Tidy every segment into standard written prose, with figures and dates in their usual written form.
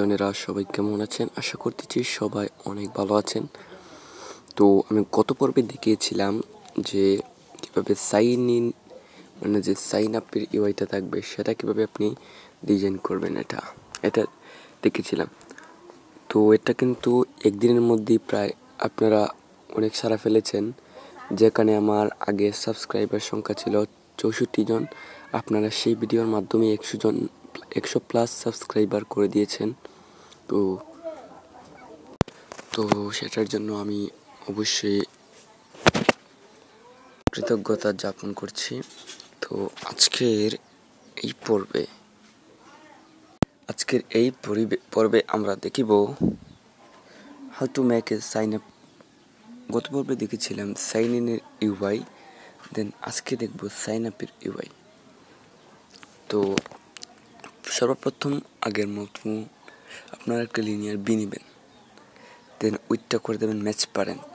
জনেরা সবাই কেমন আছেন? আশা করতেছি সবাই অনেক ভালো আছেন। তো আমি গত পর্বে দেখিয়েছিলাম যে কীভাবে সাইন ইন মানে যে সাইন আপের ইউআইটা থাকবে সেটা কীভাবে আপনি ডিজাইন করবেন, এটা দেখেছিলাম। তো এটা কিন্তু একদিনের মধ্যেই প্রায় আপনারা অনেক সারা ফেলেছেন, যেখানে আমার আগে সাবস্ক্রাইবার সংখ্যা ছিল 64 জন, আপনারা সেই ভিডিওর মাধ্যমে 100 প্লাস সাবস্ক্রাইবার করে দিয়েছেন। তো সেটার জন্য আমি অবশ্যই কৃতজ্ঞতা যাপন করছি। তো আজকের এই পর্বে আমরা দেখিব how to make a sign up. গত পর্বে দেখেছিলাম সাইন ইনের ইউআই, দেন আজকে দেখব সাইন আপের ইউআই। তো সর্বপ্রথম আগের মতো আপনারা একটা লিনিয়ার বি নেবেন, দেন উইথটা করে দেবেন ম্যাচ প্যারেন্ট,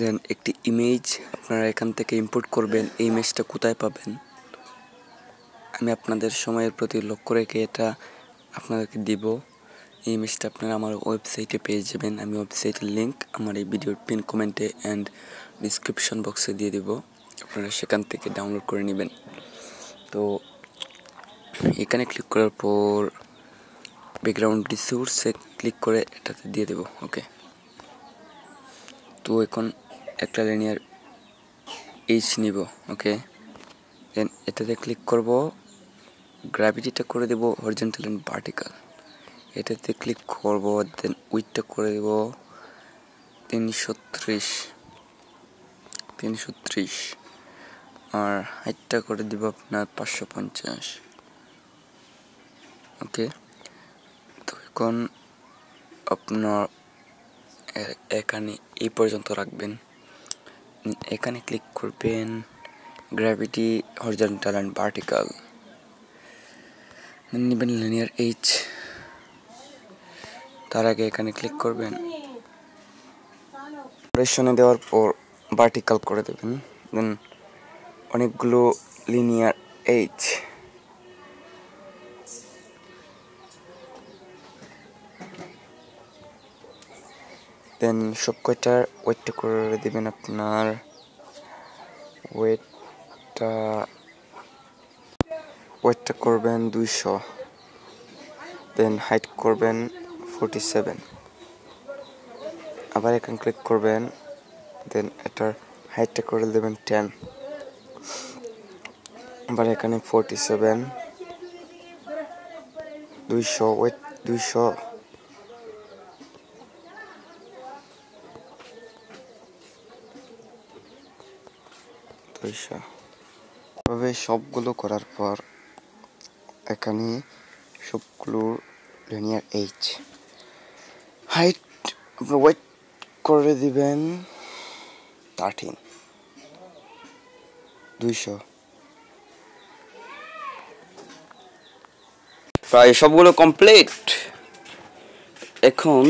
দেন একটি ইমেজ আপনারা এখান থেকে ইম্পোর্ট করবেন। এই ইমেজটা কোথায় পাবেন আমি আপনাদের সময়ের প্রতি লক্ষ্য রেখে এটা আপনাদেরকে দিব। এই ইমেজটা আপনারা আমার ওয়েবসাইটে পেয়ে যাবেন, আমি ওয়েবসাইটের লিঙ্ক আমার এই ভিডিওর পিন কমেন্টে অ্যান্ড ডিসক্রিপশন বক্সে দিয়ে দেব, আপনারা সেখান থেকে ডাউনলোড করে নেবেন। তো এখানে ক্লিক করার পর ব্যাকগ্রাউন্ড রিসোর্সে ক্লিক করে এটাতে দিয়ে দেব, ওকে। তো এখন একটা লিনিয়ার এইচ নিব, ওকে, দেন এটাতে ক্লিক করব, গ্র্যাভিটিটা করে দেব হরিজন্টাল অ্যান্ড ভার্টিক্যাল, এটাতে ক্লিক করব, দেন উইথটা করে দেব 330, আর হাইটটা করে দেব আপনার 550, ওকে। তো এখন আপনার এখানে এই পর্যন্ত রাখবেন, এখানে ক্লিক করবেন, গ্র্যাভিটি হরিজন্টাল অ্যান্ড ভার্টিক্যাল, নেবেন লিনিয়ার এইচ, তার আগে এখানে ক্লিক করবেন, প্রেশনে দেওয়ার পর ভার্টিক্যাল করে দেবেন, দেন অনেকগুলো লিনিয়ার এইচ, দেন সব কয়টার ওয়েটটা করে দেবেন, আপনার ওয়েটটা করবেন 200, দেন হাইট করবেন 47, আবার এখানে ক্লিক করবেন, দেন এটার হাইটটা করে দেবেন 10, আবার এখানে 47, 200, ওয়েট 200, এভাবে সবগুলো করার পর এখানে সবগুলোর লিনিয়ার এইচ, হাইট আপনার ওয়েট করে দিবেন 13, 200। প্রায় সবগুলো কমপ্লিট। এখন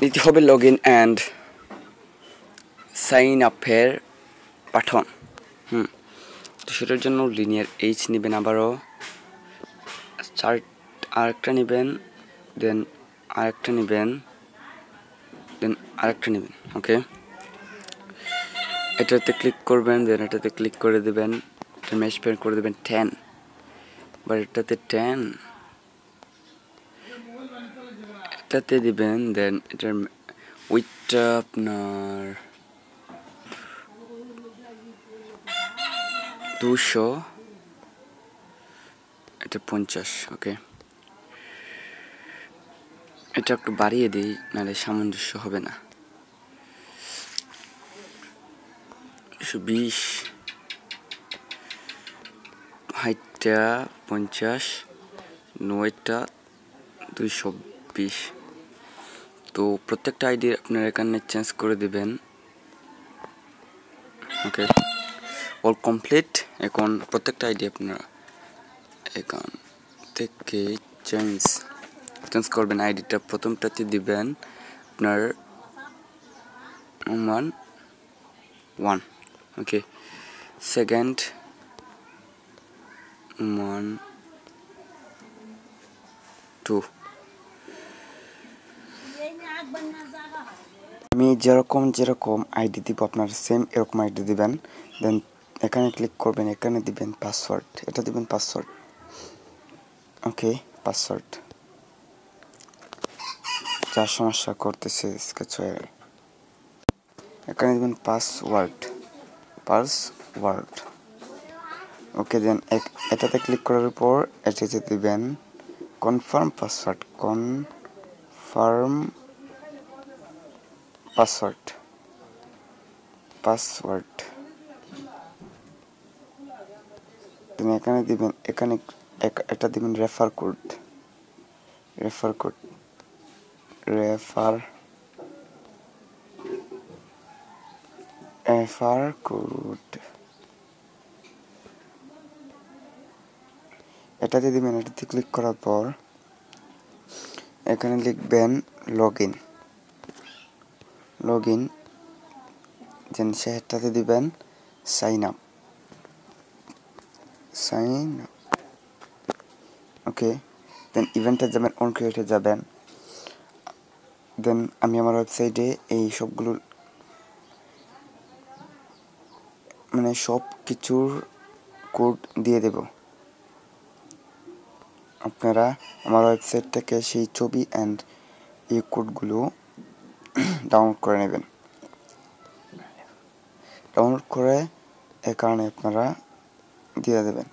নিতে হবে লগ ইন অ্যান্ড সাইন আপের পাঠন। তো সেটার জন্য লিনিয়ার এইচ নেবেন, আবারও চার্ট আরেকটা নেবেন, ওকে। এটাতে ক্লিক করবেন, দেন এটাতে ক্লিক করে দেবেন, ম্যাচ প্যারেন্ট করে দেবেন 10, বা এটাতে 10, এটাতে দেবেন, দেন এটার উইথটা আপনার 200, এটা 50, ওকে। এটা একটু বাড়িয়ে দিই, নাহলে সামঞ্জস্য হবে না। 120, হাইটটা 50, ওয়েটটা 220। তো প্রত্যেকটা আইডি আপনারা এখানে চেঞ্জ করে দেবেন, ওকে। All complete. এখন প্রত্যেকটা আইডি আপনারা এখান থেকে চেঞ্জ করবেন। আইডিটা প্রথমটাতে দিবেন আপনার 1, ওকে, সেকেন্ড 1 টু আমি যেরকম আইডি দিব আপনার সেম এরকম আইডি দিবেন, দেন এখানে ক্লিক করবেন, এখানে দিবেন পাসওয়ার্ড, এটা দিবেন পাসওয়ার্ড, ওকে পাসওয়ার্ড। যা সমস্যা করতেছে স্কেচওয়ার, এখানে দিবেন পাসওয়ার্ড, পাসওয়ার্ড, ওকে। দেন এটাতে ক্লিক করার পর এটাতে দিবেন confirm password, confirm password, password. Then এখানে দিবেন, এখানে এটা দিবেন refer code, refer code, refer, refer code, এটাতে দিবেন। এটাতে ক্লিক করার পর এখানে লিখবেন log in, log in. Then সেটাতে দিবেন sign up, sign up, okay. Then ইভেন্টে যাবেন, অন ক্রিয়েটে যাবেন। দেন আমি আমার ওয়েবসাইটে এই সবগুলো মানে সব কিছুর কোড দিয়ে দেব, আপনারা আমার ওয়েবসাইট থেকে সেই ছবি অ্যান্ড এই কোডগুলো ডাউনলোড করে নেবেন। ডাউনলোড করে এ কারণে আপনারা দিয়ে দেবেন।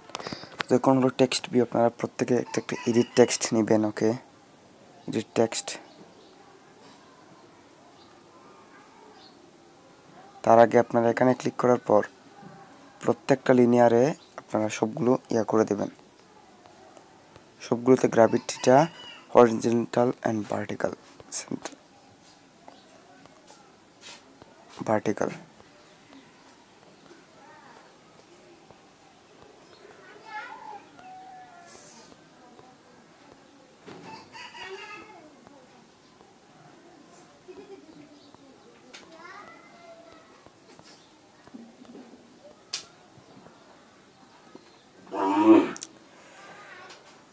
যে কোনগুলো টেক্সট বি আপনারা প্রত্যেকে একটা একটা এডিট টেক্সট নেবেন, ওকে। এডিট টেক্সট, তার আগে আপনারা এখানে ক্লিক করার পর প্রত্যেকটা লিনিয়ারে আপনারা সবগুলো ইয়া করে দেবেন, সবগুলোতে গ্র্যাভিটিটা হরিজন্টাল অ্যান্ড ভার্টিক্যাল, ভার্টিক্যাল।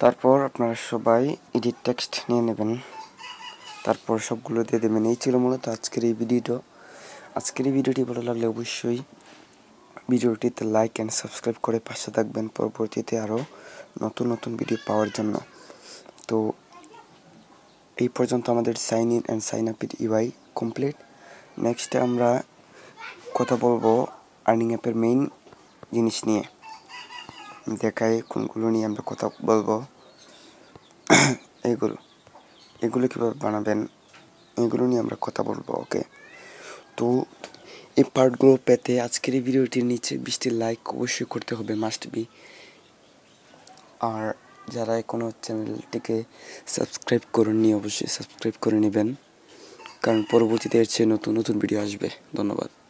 তারপর আপনারা সবাই এডিট টেক্সট নিয়ে নেবেন, তারপর সবগুলো দিয়ে দেবেন। এই ছিল মূলত আজকের এই ভিডিওটা। আজকের এই ভিডিওটি ভালো লাগলে অবশ্যই ভিডিওটিতে লাইক অ্যান্ড সাবস্ক্রাইব করে পাশে থাকবেন পরবর্তীতে আরও নতুন নতুন ভিডিও পাওয়ার জন্য। তো এই পর্যন্ত আমাদের sign in and sign up এর ইউআই কমপ্লিট। নেক্সটে আমরা কথা বলবো আর্নিং অ্যাপের মেইন জিনিস নিয়ে, দেখাই কোনগুলো নিয়ে আমরা কথা বলবো, এগুলো এগুলো কীভাবে বানাবেন এগুলো নিয়ে আমরা কথা বলবো, ওকে। তো এই পার্টগুলো পেতে আজকের এই ভিডিওটির নিচে 20টি লাইক অবশ্যই করতে হবে, মাস্ট বি। আর যারা এখনও চ্যানেলটিকে সাবস্ক্রাইব করেননি অবশ্যই সাবস্ক্রাইব করে নেবেন, কারণ পরবর্তীতে এর চেয়ে নতুন নতুন ভিডিও আসবে। ধন্যবাদ।